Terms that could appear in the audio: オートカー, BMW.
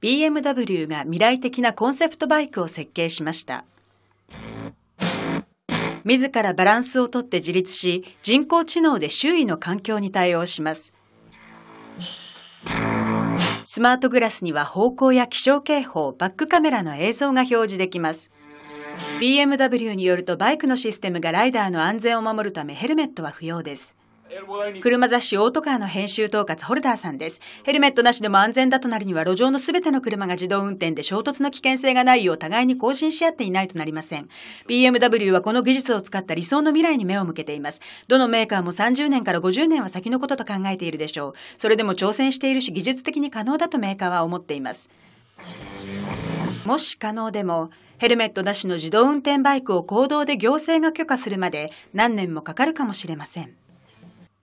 BMW が未来的なコンセプトバイクを設計しました。自らバランスをとって自立し、人工知能で周囲の環境に対応します。スマートグラスには方向や気象警報、バックカメラの映像が表示できます。BMW によるとバイクのシステムがライダーの安全を守るためヘルメットは不要です。車雑誌オートカーの編集統括ホルダーさんです。ヘルメットなしでも安全だとなるには路上のすべての車が自動運転で衝突の危険性がないよう互いに更新し合っていないとなりません。BMW はこの技術を使った理想の未来に目を向けています。どのメーカーも30年から50年は先のことと考えているでしょう。それでも挑戦しているし技術的に可能だとメーカーは思っています。もし可能でも、ヘルメットなしの自動運転バイクを公道で行政が許可するまで何年もかかるかもしれません。